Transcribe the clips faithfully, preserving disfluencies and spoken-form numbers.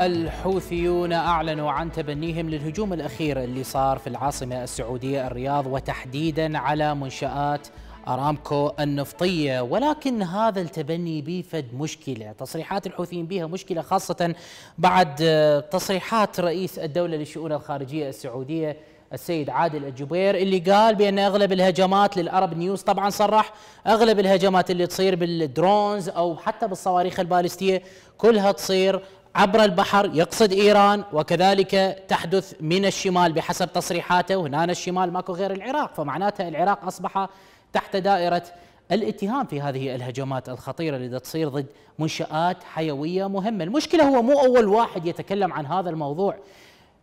الحوثيون أعلنوا عن تبنيهم للهجوم الأخير اللي صار في العاصمة السعودية الرياض، وتحديدا على منشآت أرامكو النفطية. ولكن هذا التبني بيفد مشكلة، تصريحات الحوثيين بها مشكلة، خاصة بعد تصريحات رئيس الدولة للشؤون الخارجية السعودية السيد عادل الجبير اللي قال بأن أغلب الهجمات للعرب نيوز، طبعا صرح أغلب الهجمات اللي تصير بالدرونز أو حتى بالصواريخ البالستية كلها تصير عبر البحر، يقصد إيران، وكذلك تحدث من الشمال بحسب تصريحاته. وهنا الشمال ماكو غير العراق، فمعناتها العراق أصبح تحت دائرة الاتهام في هذه الهجمات الخطيرة اللي تصير ضد منشآت حيوية مهمة. المشكلة هو مو أول واحد يتكلم عن هذا الموضوع.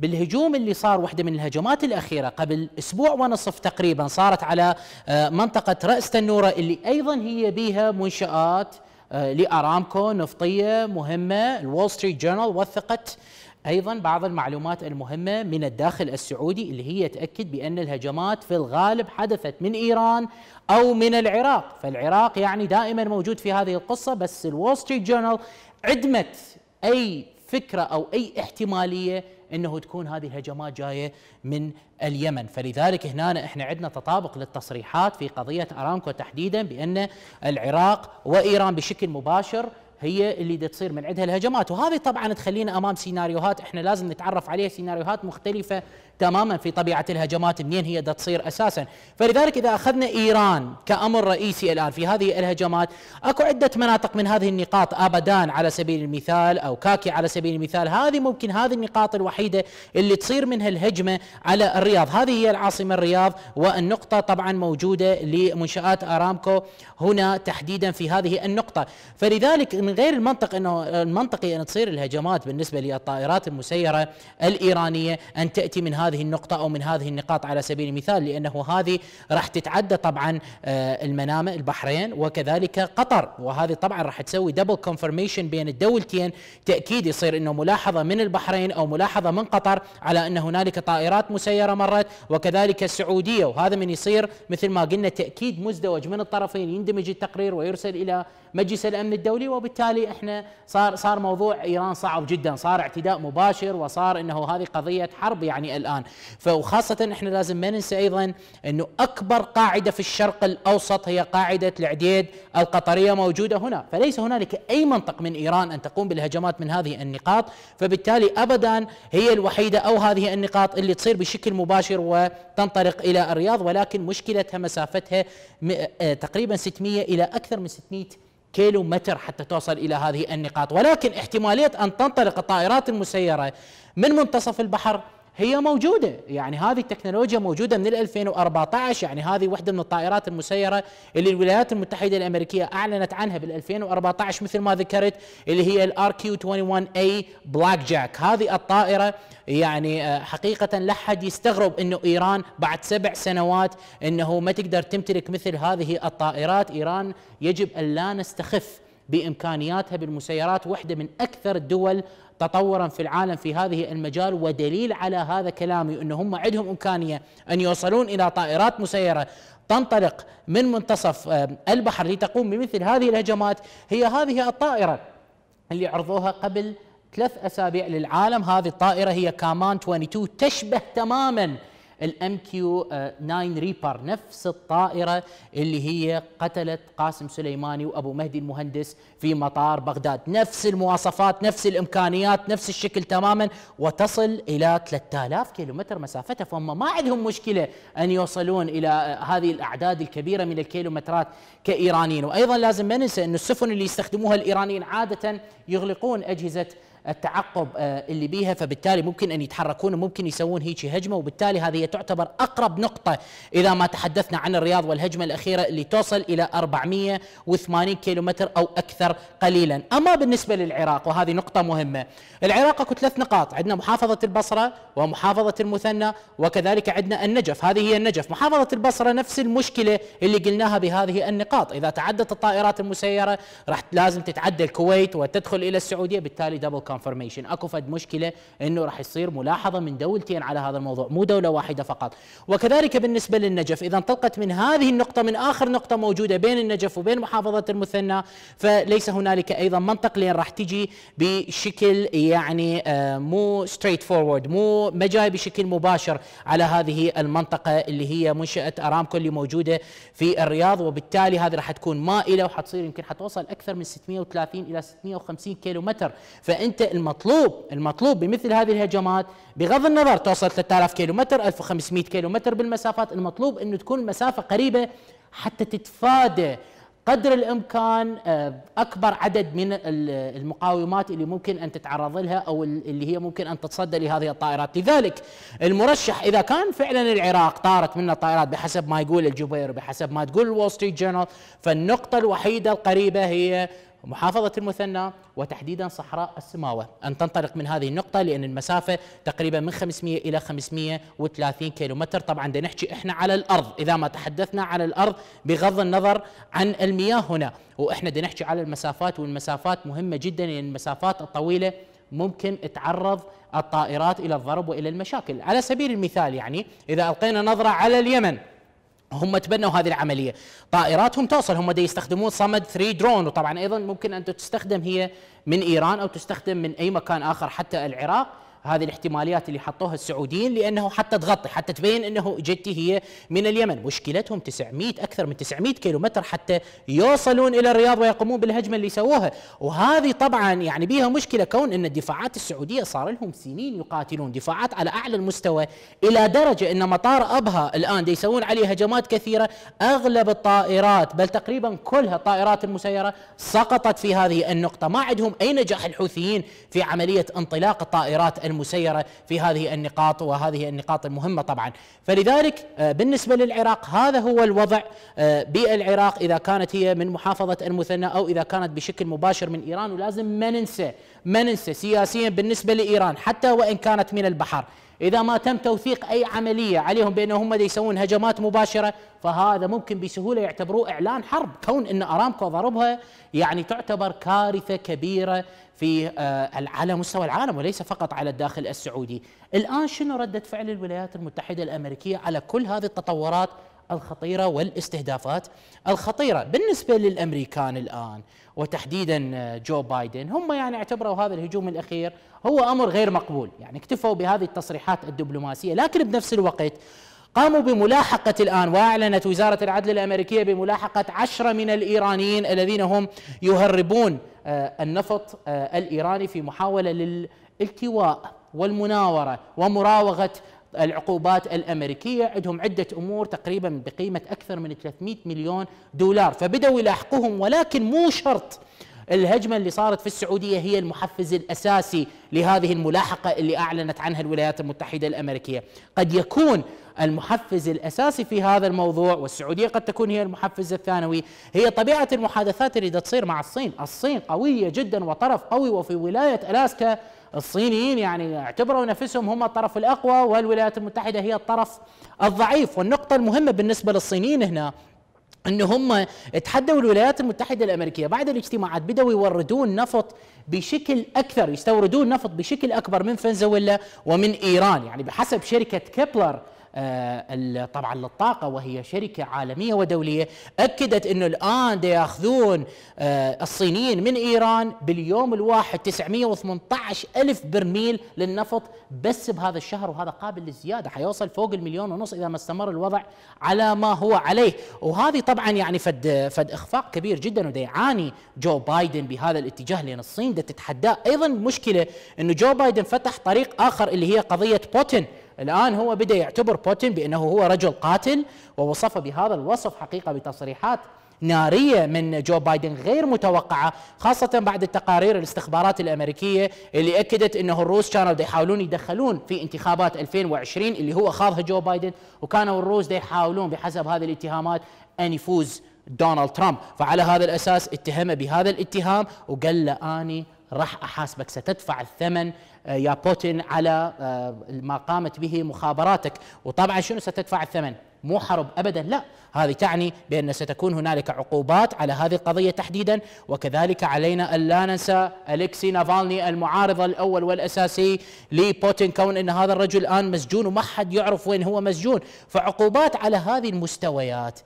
بالهجوم اللي صار، واحدة من الهجمات الأخيرة قبل أسبوع ونصف تقريبا صارت على منطقة رأس تنورة اللي أيضا هي بيها منشآت لأرامكو نفطية مهمة. الول ستريت جورنال وثقت أيضا بعض المعلومات المهمة من الداخل السعودي اللي هي تأكد بأن الهجمات في الغالب حدثت من إيران أو من العراق، فالعراق يعني دائما موجود في هذه القصة. بس الول ستريت جورنال عدمت أي فكرة أو أي احتمالية أنه تكون هذه الهجمات جاية من اليمن، فلذلك هنا إحنا عندنا تطابق للتصريحات في قضية أرامكو تحديدا بأن العراق وإيران بشكل مباشر هي اللي تصير من عندها الهجمات. وهذه طبعا تخلينا أمام سيناريوهات إحنا لازم نتعرف عليها، سيناريوهات مختلفة تماما في طبيعة الهجمات منين هي تصير أساسا. فلذلك إذا أخذنا إيران كأمر رئيسي الآن في هذه الهجمات، أكو عدة مناطق من هذه النقاط، أبدان على سبيل المثال أو كاكي على سبيل المثال، هذه ممكن هذه النقاط الوحيدة اللي تصير منها الهجمة على الرياض. هذه هي العاصمة الرياض، والنقطة طبعا موجودة لمنشآت أرامكو هنا تحديدا في هذه النقطة. فلذلك من غير المنطق أنه المنطقي أن تصير الهجمات بالنسبة للطائرات المسيرة الإيرانية أن تأتي من هذه النقطة أو من هذه النقاط على سبيل المثال، لأنه هذه راح تتعدى طبعا المنامة، البحرين وكذلك قطر، وهذه طبعا راح تسوي دبل كونفرميشن بين الدولتين، تأكيد يصير أنه ملاحظة من البحرين أو ملاحظة من قطر على أن هنالك طائرات مسيرة مرت، وكذلك السعودية. وهذا من يصير مثل ما قلنا تأكيد مزدوج من الطرفين، يندمج التقرير ويرسل إلى مجلس الأمن الدولي، وبالتالي احنا صار صار موضوع إيران صعب جدا، صار اعتداء مباشر، وصار انه هذه قضية حرب يعني الآن. فخاصة احنا لازم ما ننسى ايضا انه اكبر قاعدة في الشرق الاوسط هي قاعدة العديد القطرية موجودة هنا، فليس هنالك اي منطق من إيران ان تقوم بالهجمات من هذه النقاط، فبالتالي ابدا هي الوحيدة او هذه النقاط اللي تصير بشكل مباشر وتنطلق الى الرياض. ولكن مشكلتها مسافتها تقريبا ستمئة الى اكثر من ستمئة كيلو متر حتى توصل إلى هذه النقاط. ولكن احتمالية أن تنطلق الطائرات المسيرة من منتصف البحر هي موجودة، يعني هذه التكنولوجيا موجودة من ألفين وأربعة عشر، يعني هذه واحدة من الطائرات المسيرة اللي الولايات المتحدة الأمريكية أعلنت عنها بال2014 مثل ما ذكرت، اللي هي الار كيو واحد وعشرين اي بلاك جاك. هذه الطائرة يعني حقيقة لا حد يستغرب أنه إيران بعد سبع سنوات أنه ما تقدر تمتلك مثل هذه الطائرات. إيران يجب أن لا نستخف بإمكانياتها بالمسيرات، واحدة من أكثر الدول تطورا في العالم في هذه المجال، ودليل على هذا كلامي أن هم عندهم إمكانية أن يوصلون إلى طائرات مسيرة تنطلق من منتصف البحر لتقوم بمثل هذه الهجمات. هي هذه الطائرة اللي عرضوها قبل ثلاث أسابيع للعالم، هذه الطائرة هي كامان اثنين وعشرين، تشبه تماما الام كيو تسعة ريبر، نفس الطائرة اللي هي قتلت قاسم سليماني وأبو مهدي المهندس في مطار بغداد، نفس المواصفات، نفس الإمكانيات، نفس الشكل تماما، وتصل إلى ثلاثة آلاف كيلومتر مسافتها. فهم ما عندهم مشكلة أن يوصلون إلى هذه الأعداد الكبيرة من الكيلومترات كإيرانيين. وأيضا لازم ما ننسى أن السفن اللي يستخدموها الإيرانيين عادة يغلقون أجهزة التعقب اللي بيها، فبالتالي ممكن أن يتحركون وممكن يسوون هيك هجمة، وبالتالي هذه تعتبر أقرب نقطة إذا ما تحدثنا عن الرياض والهجمة الأخيرة اللي توصل إلى أربعمئة وثمانين كيلومتر أو أكثر قليلا. أما بالنسبة للعراق، وهذه نقطة مهمة، العراق أكو ثلاث نقاط، عندنا محافظة البصرة ومحافظة المثنى وكذلك عندنا النجف، هذه هي النجف. محافظة البصرة نفس المشكلة اللي قلناها بهذه النقاط، إذا تعدت الطائرات المسيرة راح لازم تتعدى الكويت وتدخل إلى السعودية، بالتالي دبل كوم كونفرميشن، اكو فد مشكله انه راح يصير ملاحظه من دولتين على هذا الموضوع، مو دوله واحده فقط. وكذلك بالنسبه للنجف، اذا انطلقت من هذه النقطه، من اخر نقطه موجوده بين النجف وبين محافظه المثنى، فليس هنالك ايضا منطق لين راح تجي بشكل يعني مو ستريت فورورد، مو ما جاي بشكل مباشر على هذه المنطقه اللي هي منشاه ارامكو اللي موجوده في الرياض، وبالتالي هذه راح تكون مائله وحتصير يمكن حتوصل اكثر من ستمئة وثلاثين الى ستمئة وخمسين كيلو متر. فانت المطلوب المطلوب بمثل هذه الهجمات، بغض النظر توصل ثلاثة آلاف كيلو متر، ألف وخمسمئة كيلو متر بالمسافات، المطلوب انه تكون المسافه قريبه حتى تتفادى قدر الامكان اكبر عدد من المقاومات اللي ممكن ان تتعرض لها او اللي هي ممكن ان تتصدى لهذه الطائرات. لذلك المرشح، اذا كان فعلا العراق طارت منه طائرات بحسب ما يقول الجبير، بحسب ما تقول الول ستريت جورنال، فالنقطه الوحيده القريبه هي محافظة المثنى وتحديدا صحراء السماوة، أن تنطلق من هذه النقطة، لأن المسافة تقريبا من خمسمئة إلى خمسمئة وثلاثين كيلو متر. طبعا دا نحكي إحنا على الأرض، إذا ما تحدثنا على الأرض بغض النظر عن المياه هنا، وإحنا دا نحكي على المسافات، والمسافات مهمة جدا، لأن المسافات الطويلة ممكن تعرض الطائرات إلى الضرب وإلى المشاكل. على سبيل المثال يعني إذا ألقينا نظرة على اليمن، هم تبنوا هذه العملية، طائراتهم توصل، هم دي يستخدمون صمد ثلاثة درون، وطبعا أيضا ممكن أن تستخدم هي من إيران أو تستخدم من أي مكان آخر حتى العراق. هذه الاحتماليات اللي حطوها السعوديين، لأنه حتى تغطي، حتى تبين أنه جدتي هي من اليمن. مشكلتهم تسعمئة، أكثر من تسعمئة كيلو متر حتى يوصلون إلى الرياض ويقومون بالهجمة اللي سووها، وهذه طبعا يعني بيها مشكلة، كون أن الدفاعات السعودية صار لهم سنين يقاتلون دفاعات على أعلى المستوى، إلى درجة أن مطار أبها الآن دي يسوون عليه هجمات كثيرة، أغلب الطائرات بل تقريبا كلها الطائرات المسيرة سقطت في هذه النقطة. ما عندهم أي نجاح الحوثيين في عملية انطلاق الطائرات المسيرة في هذه النقاط، وهذه النقاط المهمة طبعا. فلذلك بالنسبة للعراق هذا هو الوضع بالعراق، إذا كانت هي من محافظة المثنى أو إذا كانت بشكل مباشر من إيران. ولازم ما ننسى ما ننسى سياسيا بالنسبة لإيران، حتى وإن كانت من البحر، إذا ما تم توثيق أي عملية عليهم بأنهم يسوون هجمات مباشرة، فهذا ممكن بسهولة يعتبروه إعلان حرب. كون أن أرامكو ضربها يعني تعتبر كارثة كبيرة في على مستوى العالم، وليس فقط على الداخل السعودي. الآن شنو ردة فعل الولايات المتحدة الأمريكية على كل هذه التطورات الخطيرة والاستهدافات الخطيرة؟ بالنسبة للأمريكان الآن وتحديدا جو بايدن، هم يعني اعتبروا هذا الهجوم الأخير هو أمر غير مقبول، يعني اكتفوا بهذه التصريحات الدبلوماسية، لكن بنفس الوقت قاموا بملاحقة الآن، وأعلنت وزارة العدل الأمريكية بملاحقة عشرة من الإيرانيين الذين هم يهربون النفط الإيراني في محاولة للالتواء والمناورة ومراوغة العقوبات الأمريكية. عندهم عدة أمور تقريبا بقيمة أكثر من ثلاثمئة مليون دولار، فبدأوا يلاحقوهم، ولكن مو شرط الهجمة اللي صارت في السعودية هي المحفز الأساسي لهذه الملاحقة اللي أعلنت عنها الولايات المتحدة الأمريكية. قد يكون المحفز الأساسي في هذا الموضوع، والسعودية قد تكون هي المحفز الثانوي، هي طبيعة المحادثات اللي تصير مع الصين. الصين قوية جدا وطرف قوي، وفي ولاية ألاسكا الصينيين يعني اعتبروا نفسهم هم الطرف الأقوى، والولايات المتحدة هي الطرف الضعيف. والنقطة المهمة بالنسبة للصينيين هنا أن هم تحدوا الولايات المتحدة الأمريكية بعد الاجتماعات، بدأوا يوردون نفط بشكل أكثر، يستوردون نفط بشكل أكبر من فنزويلا ومن إيران. يعني بحسب شركة كيبلر طبعا للطاقة، وهي شركة عالمية ودولية، أكدت أنه الآن يأخذون الصينيين من إيران باليوم الواحد تسعمئة وثمانية عشر ألف برميل للنفط بس بهذا الشهر، وهذا قابل للزيادة، حيوصل فوق المليون ونص إذا ما استمر الوضع على ما هو عليه. وهذه طبعا يعني فد, فد إخفاق كبير جدا، وده يعاني جو بايدن بهذا الاتجاه، لأن الصين ده تتحداه. أيضا مشكلة أنه جو بايدن فتح طريق آخر اللي هي قضية بوتين. الآن هو بدأ يعتبر بوتين بأنه هو رجل قاتل، ووصف بهذا الوصف حقيقة بتصريحات نارية من جو بايدن غير متوقعة، خاصة بعد التقارير الاستخبارات الأمريكية اللي أكدت أنه الروس كانوا يحاولون يدخلون في انتخابات ألفين وعشرين اللي هو خاضها جو بايدن، وكانوا الروس يحاولون بحسب هذه الاتهامات أن يفوز دونالد ترامب. فعلى هذا الأساس اتهمه بهذا الاتهام وقال له أني راح أحاسبك، ستدفع الثمن يا بوتين على ما قامت به مخابراتك. وطبعا شنو ستدفع الثمن؟ مو حرب أبدا، لا، هذه تعني بأن ستكون هنالك عقوبات على هذه القضية تحديدا. وكذلك علينا أن لا ننسى أليكسي نافالني المعارض الأول والأساسي لبوتين، كون أن هذا الرجل الآن مسجون وما حد يعرف وين هو مسجون. فعقوبات على هذه المستويات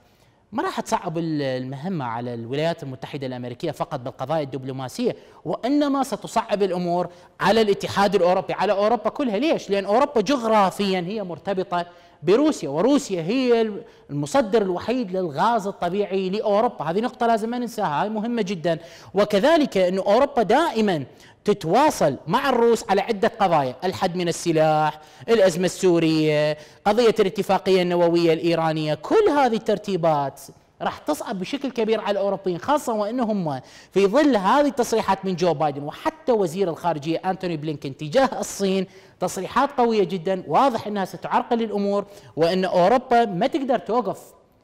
ما راح تصعب المهمة على الولايات المتحدة الأمريكية فقط بالقضايا الدبلوماسية، وإنما ستصعب الأمور على الاتحاد الأوروبي، على أوروبا كلها. ليش؟ لأن أوروبا جغرافيا هي مرتبطة بروسيا، وروسيا هي المصدر الوحيد للغاز الطبيعي لأوروبا. هذه نقطة لازم ما ننساها، هذه مهمة جدا. وكذلك أن أوروبا دائما تتواصل مع الروس على عدة قضايا، الحد من السلاح، الأزمة السورية، قضية الاتفاقية النووية الإيرانية. كل هذه الترتيبات راح تصعب بشكل كبير على الأوروبيين، خاصة وأنهم في ظل هذه التصريحات من جو بايدن وحتى وزير الخارجية أنتوني بلينكين تجاه الصين، تصريحات قوية جدا، واضح أنها ستعرقل الأمور، وأن أوروبا ما تقدر توقف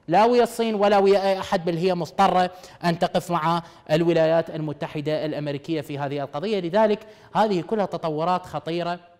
لا ويا الصين ولا ويا أي أحد، بل هي مضطرة أن تقف مع الولايات المتحدة الأمريكية في هذه القضية. لذلك هذه كلها تطورات خطيرة